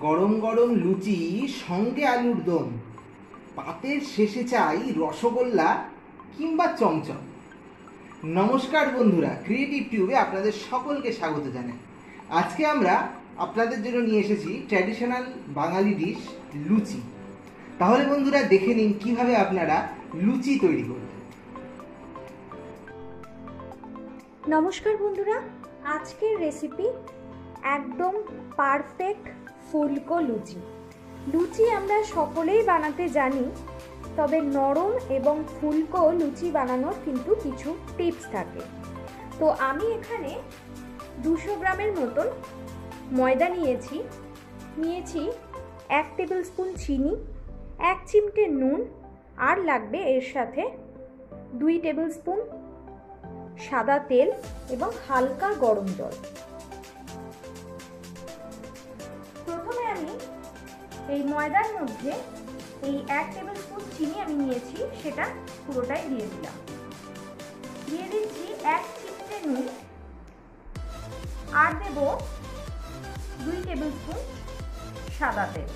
गरम गरम लुचि संगे आलुर दम पातेर शेषे चाई रसगोल्ला किंबा चमचम। नमस्कार बंधुरा, क्रिएटिव ट्यूबे आपनादेर सकलके स्वागत जानाई। आजके आमरा आपनादेर जोन्नो निये एसेछि ट्रेडिशनल बांगाली डिश लुचि। ताहले बंधुरा देखे निन किभाबे आपनारा लुचि तैरी करबेन। नमस्कार बंधुरा, आजकेर रेसिपि एकदम परफेक्ट फुलको लुचि। लुचि आमरा सकलेई बनाते जानी, तबे नरम एवं फुलको लुचि बनानोर किन्तु किछु टिप्स थाके। तो आमी एखाने 200 ग्रामेर मतन मयदा नियेछि, 1 टेबिलस्पुन चीनी, 1 चिमटे नून और लागबे एर साथे 2 टेबिलस्पुन सादा तेल एवं हालका गरम जल। मयदार मध्य एक टेबिलस्पुन चीनी नियेछि, पुरोटाई दिए दिलाम। दिए दिच्छी एक चिमटे नुन और देब 2 टेबिलस्पुन सादा तेल।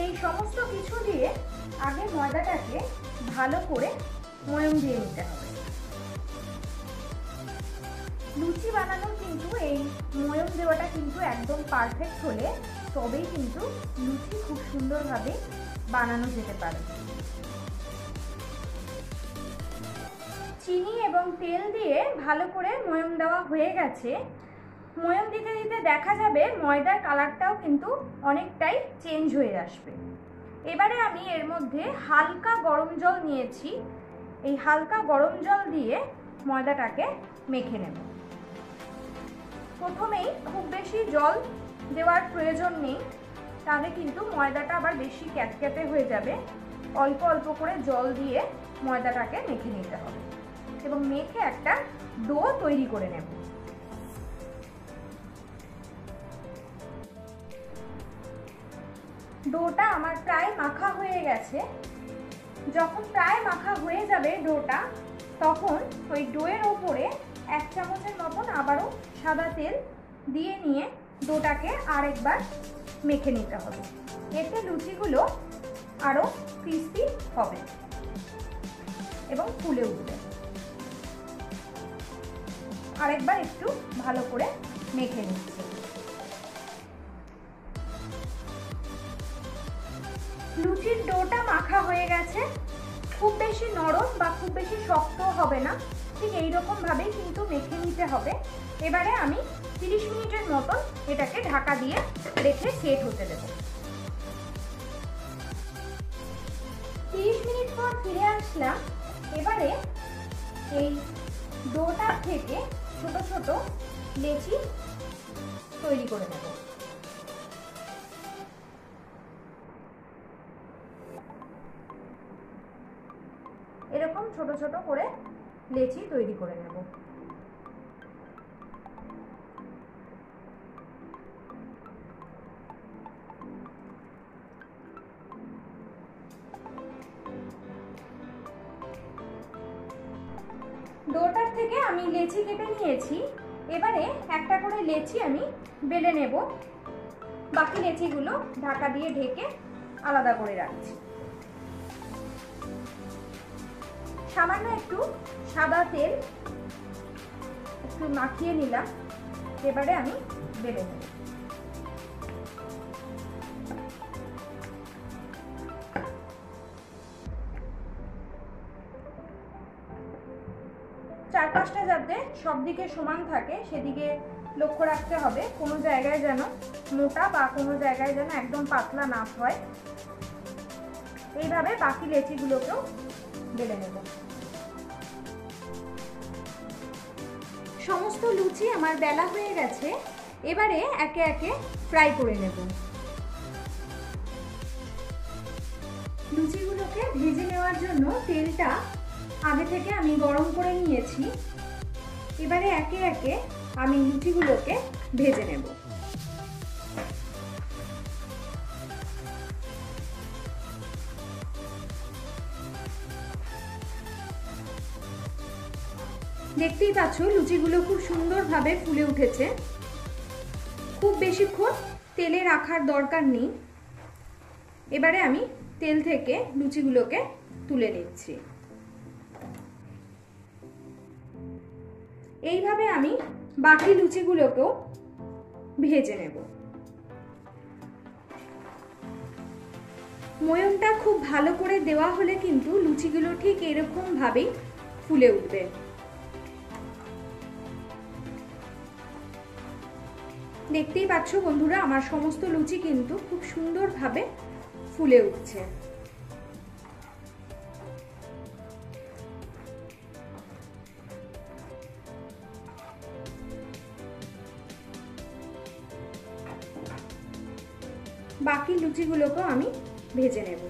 एई समस्त किछु दिए आगे मयदाटाके भालो करे मयम दिए निते हबे। लुचि बनानो किन्तु मयम देवाटा किन्तु एकदम परफेक्ट होले तबेई किन्तु लुचि खूब सुंदरभावे बानानो जेते पारे। चीनी एवं तेल दिए भालो करे मयम देवा हये गेछे। मयम दिते दिते देखा जाबे मयदार कालारटाओ किन्तु अनेकटाई चेंज हये आसबे। एबारे आमी एर मध्ये हालका गरम जल नियेछि। एई हालका गरम जल दिए मयदाटाके मेखे नेब। प्रथमेई खूब बेशी जल देवार प्रयोजन नेই, ताहले किन्तु मयदाटा आबार बेशी क्यातक्याते हये जाबे। अल्प अल्प करे जल दिए मयदाटाके मेखे निते हबे एबं मेखे एकटा डो तैरि करे नेब। डोटा आमार प्राय माखा हये गेछे। जखन प्राय माखा हये जाबे डोटा, तखन ओई डोएर उपरे एक चामचेर मतन आबारो सादा तेल दिए निये डोटाके आरेकबार मेखे निते हबे। एते लुचिगुलो आरो क्रिस्पी हबे एबं फुले उठबे। आरेकबार एकटु भालो करे मेखे निते लुचिर डोटा माखा हये गेछे। खूब बेशी नरम बा खूब बेशी शक्त हबे ना, ठीक एई रकम भावे किन्तु मेखे निते हबे। एबारे आमी 30 मिनिटेर मतन एटाके ढाका दिए रेखे सेट होते देब। 30 मिनिट पर फिरे आसलाम। एबारे एई डोटा थेके छोटो छोटो लेचि तैरि करे नेब। एरकम छोटो छोटो करे लेची तैरी करे नेब। डोटार थेके आमी लेची केटे नियेছি। এবারে একটা করে লেচি আমি বেলে নেব। বাকি লেচিগুলো ঢাকা দিয়ে ঢেকে আলাদা করে রাখছি। सामान्य एकटू सादा तेल एकटू माखिए निलाम। एबारे आमी बेले नेब। चार पाँचटा जाते सब दिके समान थाके सेदिके लक्ष्य राखते हबे। कोनो जायगाय जेन मोटा बा कोनो जायगाय जेन एकदम पातला ना हय। एइभाबे बाकी लेचिগুলোকেও बेले नेब। समस्त लुचि आमार बेला हये गेछे। एबारे एके एके फ्राई करे नेब। लुचिগুলোকে भेजे नेওয়ার জন্য তেলটা आगे থেকে আমি গরম করে নিয়েছি। এবারে একে একে আমি লুচিগুলোকে ভেজে নেব। देखते ही पाচ্ছ লুচিগুলো খুব সুন্দরভাবে ফুলে উঠেছে। খুব বেশিক্ষণ তেলে রাখার দরকার নেই। এবারে আমি তেল থেকে লুচিগুলোকে তুলে নিচ্ছি। এইভাবে আমি বাকি লুচিগুলোকেও ভেজে নেব। ময়মটা খুব ভালো করে দেওয়া হলে কিন্তু লুচিগুলো ঠিক এরকম ভাবেই ফুলে উঠবে। দেখতেই পাচ্ছ বন্ধুরা আমার সমস্ত লুচি কিন্তু খুব সুন্দরভাবে ফুলে উঠছে। বাকি লুচিগুলোকেও আমি ভেজে নেব।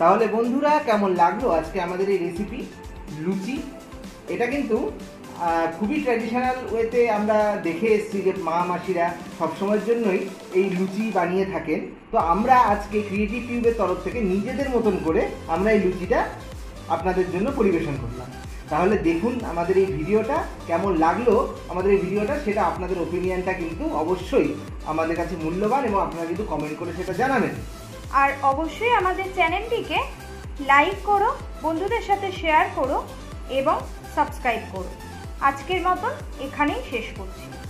তাহলে বন্ধুরা কেমন লাগলো আজকে আমাদের এই রেসিপি লুচি? এটা কিন্তু খুবই ট্র্যাডিশনাল ওয়েতে আমরা দেখে এসেছি যে মা মাসিরা সবসময়ের জন্যই এই লুচি বানিয়ে থাকেন। তো আমরা আজকে ক্রিয়েটিভ টিউবের তরফ থেকে নিজেদের মতন করে আমরা এই লুচিটা আপনাদের জন্য পরিবেশন করলাম। তাহলে দেখুন আমাদের এই ভিডিওটা কেমন লাগলো, আমাদের এই ভিডিওটা সেটা আপনাদের ওপিনিয়নটা কিন্তু অবশ্যই আমাদের কাছে মূল্যবান এবং আপনারা কিন্তু কমেন্ট করে সেটা জানাবেন। আর অবশ্যই আমাদের চ্যানেলটিকে লাইক করো, বন্ধুদের সাথে শেয়ার করো এবং সাবস্ক্রাইব করো। আজকের মতন এখানেই শেষ করছি।